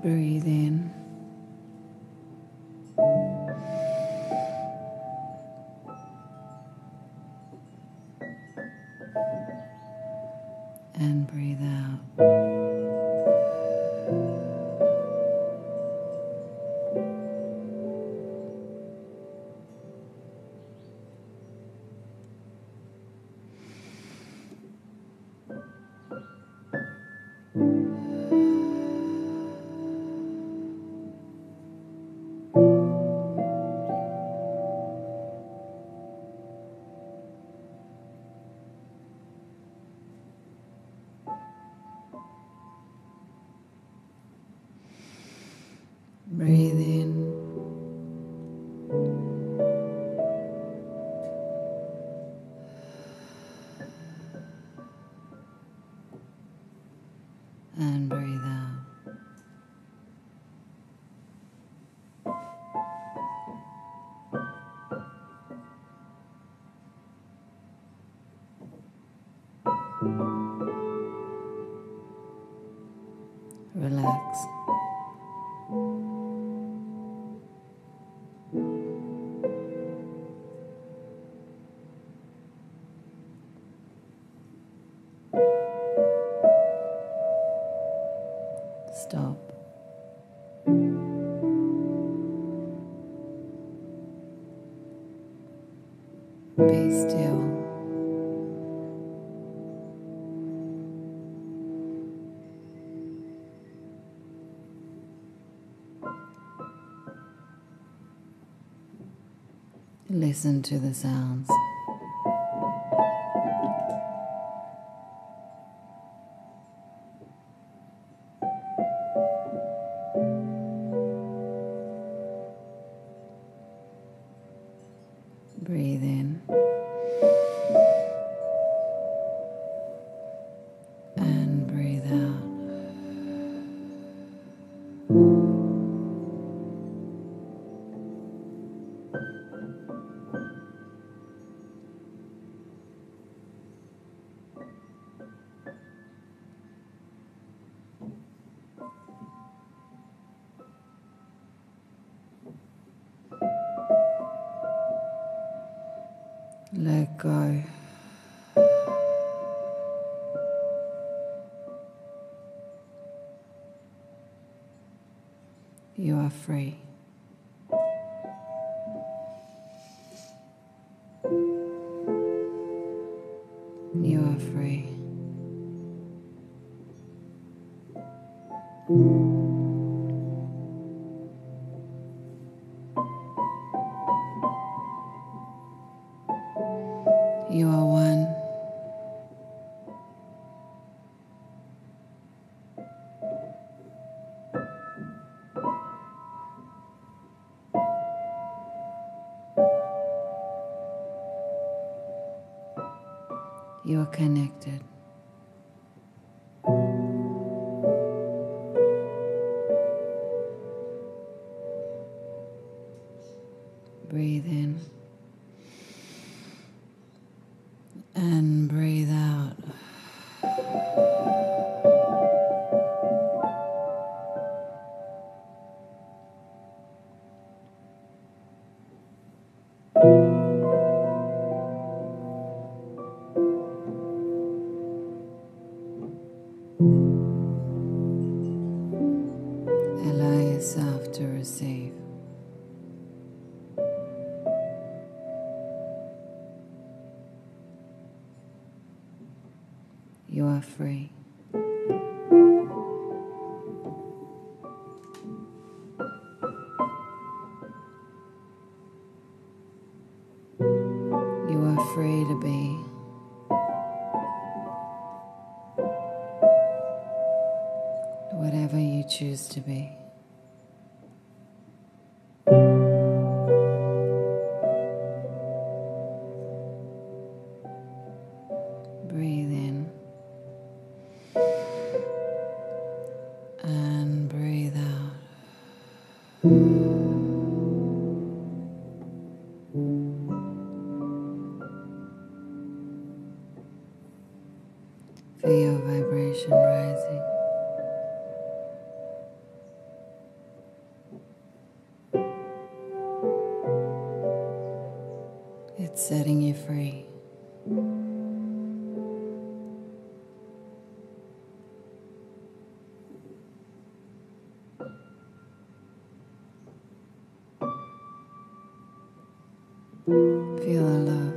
Breathe in. And breathe out. Breathe in. And breathe out. Relax. Stop. Be still. Listen to the sounds. Breathe in. And breathe out. Let go. You are free. You are free. You are one. You are connected. Breathe in. And breathe out. Allow yourself to receive. You are free. You are free to be. Whatever you choose to be. Breathe in. And breathe out. Feel your vibration rising. setting you free. Feel our love.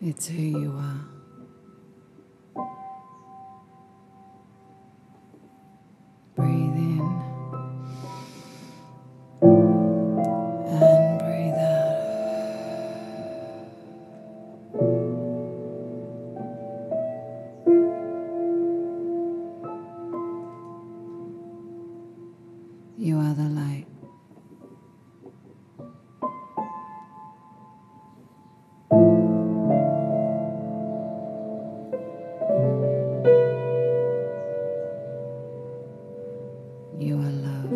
It's who you are. You are the light. You are love.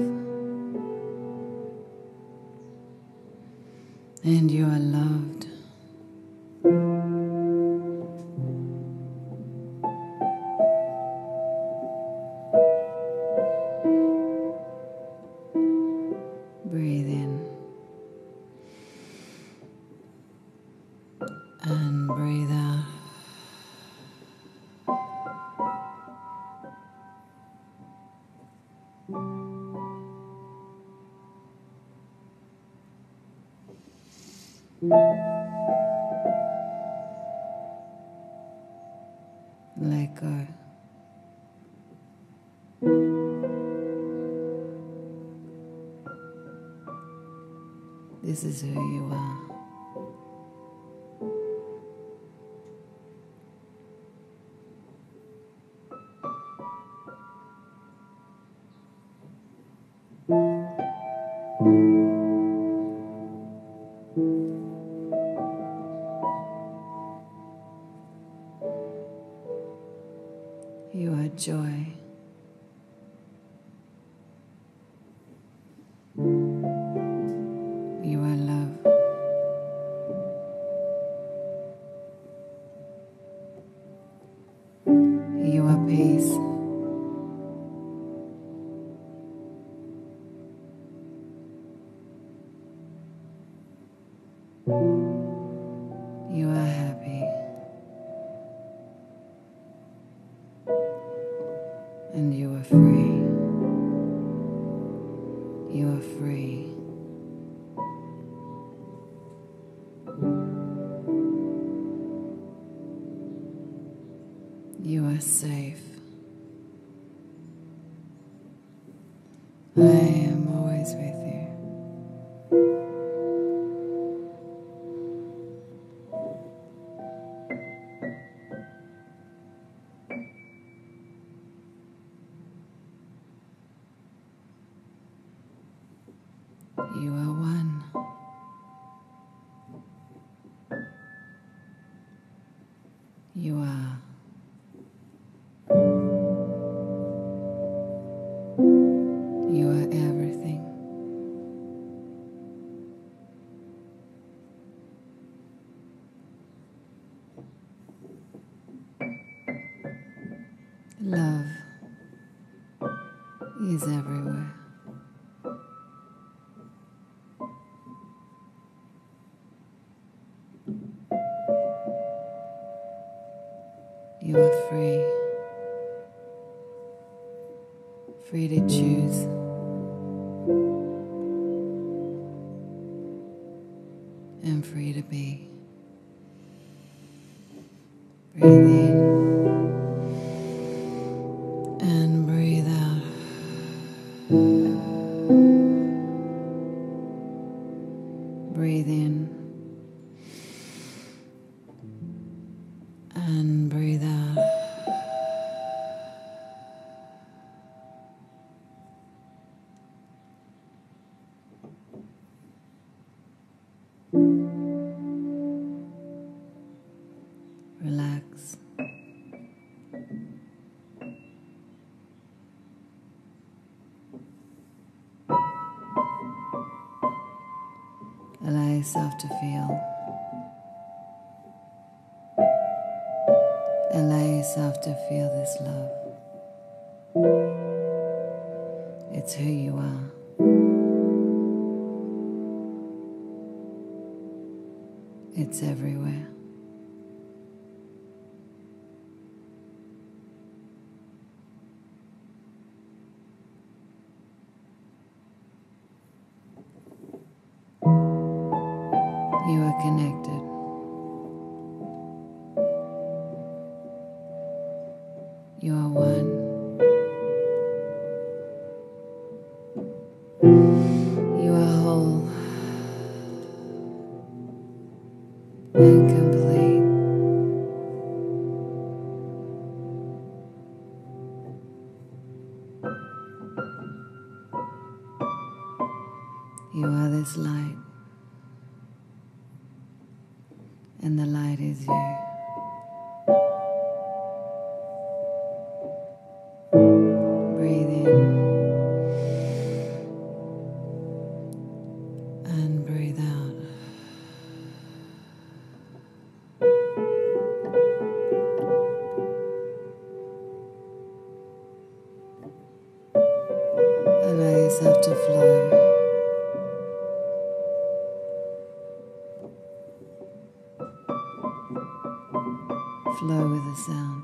And you are loved. Breathe in and breathe out. Let go. This is who you are. You are joy. You are love. You are peace. You are happy. And you are free. You are free. You are safe. I am always with you. You are one. You are. You are everything. Love is everywhere. You are free. Free to choose. And free to be. Breathe in and breathe out. Breathe in and breathe out. Relax. Allow yourself to feel. Allow yourself to feel this love. It's who you are. It's everywhere. You are connected. You are one. You are whole and complete. You are this light. And the light is you. Breathe in and breathe out. Allow yourself to flow. Flow with the sound.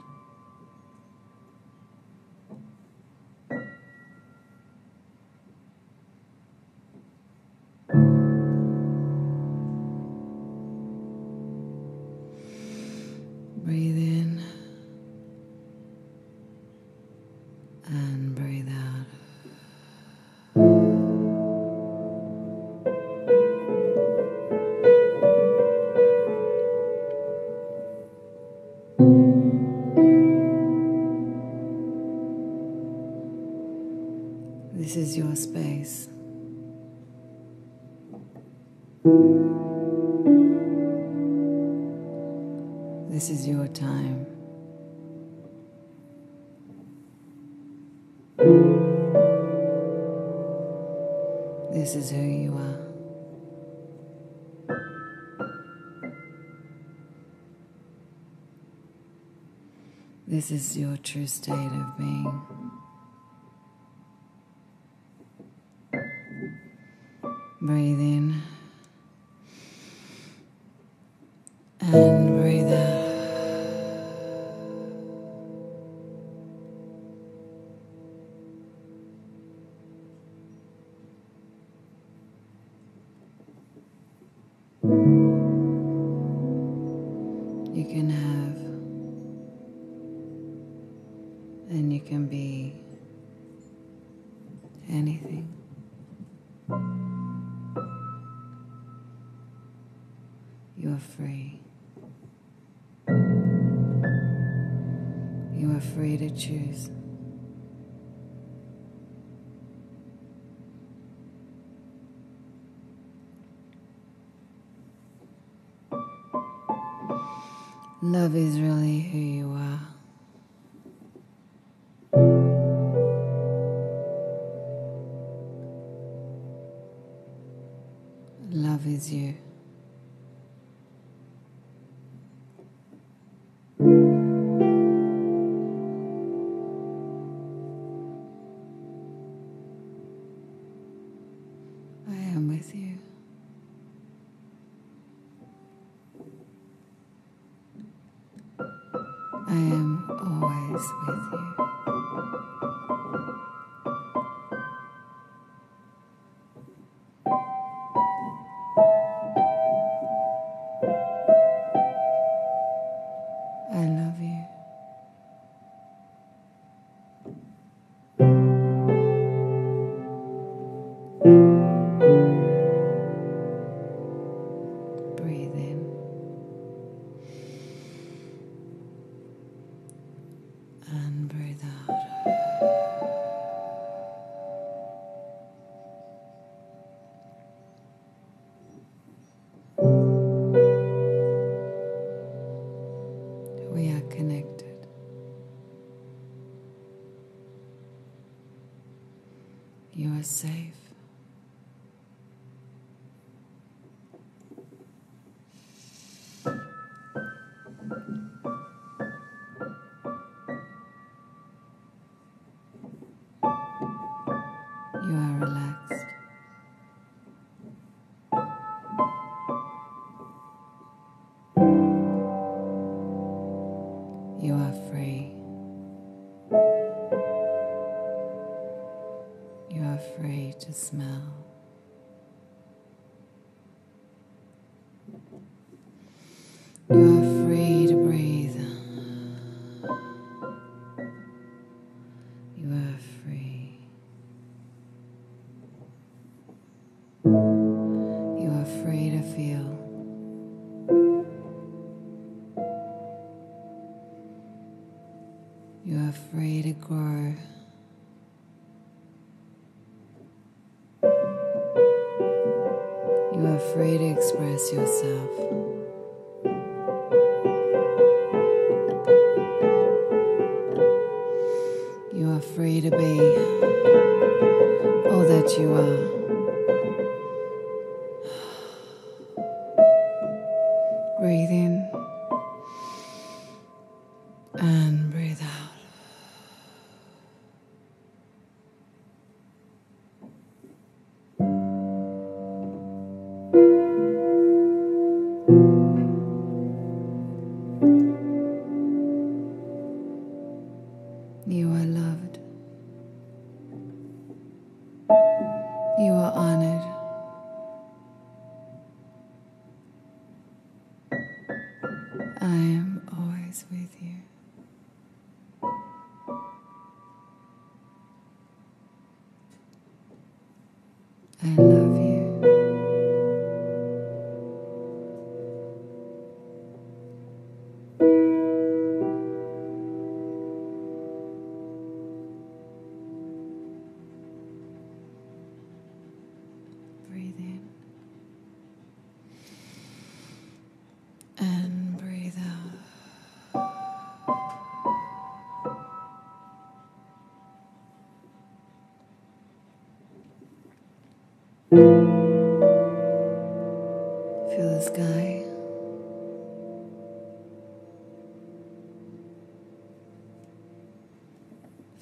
Breathe in and breathe out. This is your space. This is your time. This is who you are. This is your true state of being. Breathe in and breathe out. You can have and you can be anything. You are free. You are free to choose. Love is really who you are. Love is you. You. I am always with you. I love you. And breathe out. We are connected. You are safe. You are relaxed. You are free. You are free to smell. You are free to breathe. You are free. You are free to feel. You are free to grow. You are free to express yourself. You are free to be all that you are. Breathe in and breathe out. You are loved. You are honored. I am always with you. I love you. Feel the sky.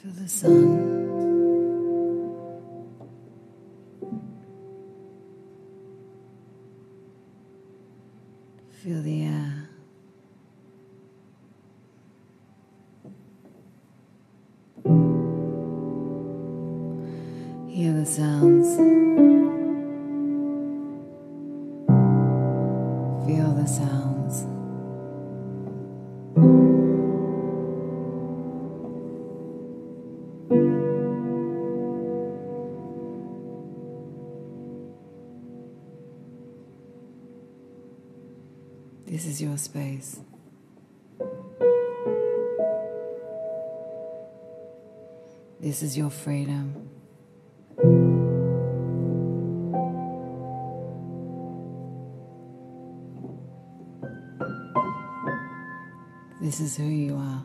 Feel the sun. Feel the air. Hear the sounds. Feel the sounds. This is your space. This is your freedom. This is who you are.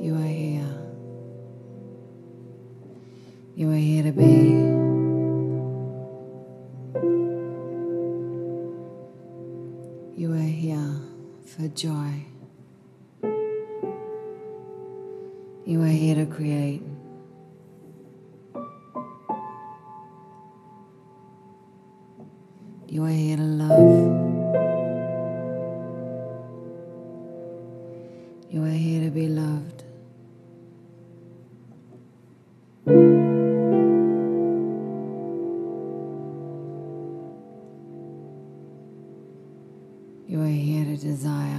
You are here. You are here to be. You are here for joy. You are here to create. You are here to love. You are here to be loved. You are here to desire.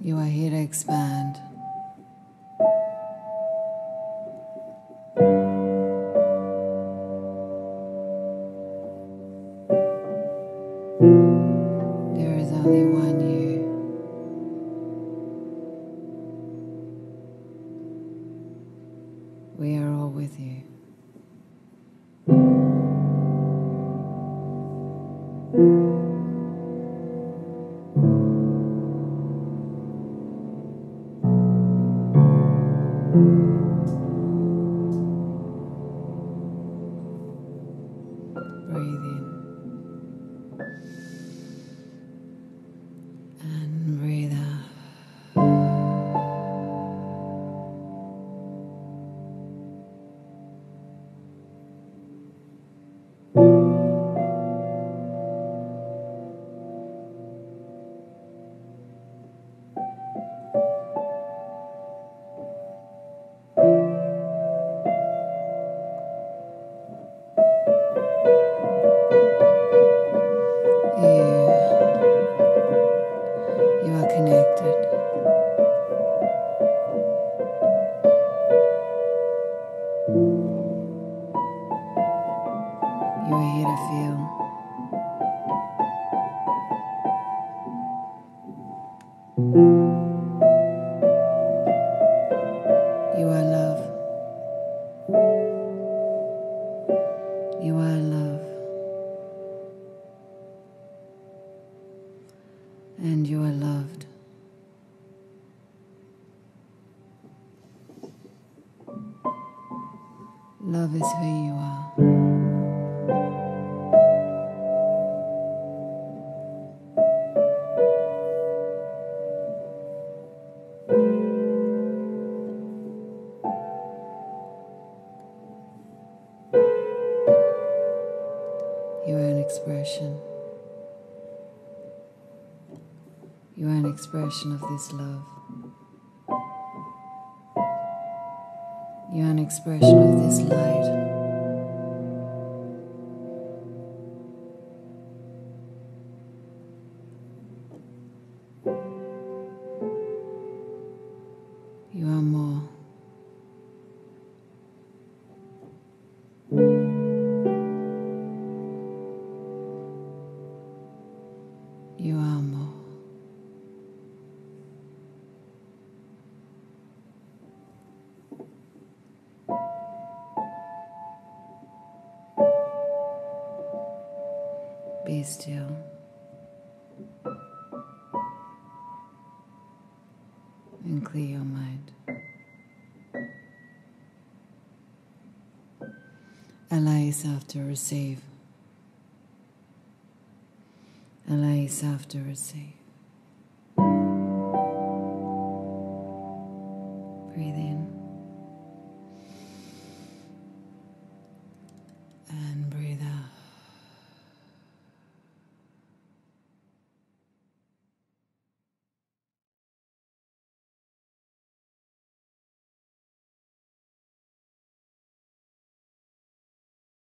You are here to expand. There is only one you. We are all with you. Breathe in. And breathe love is who you are. You are an expression. You are an expression of this love. You are an expression of this light. You are more. You are more. Be still. And clear your mind. Allow yourself to receive. Allow yourself to receive.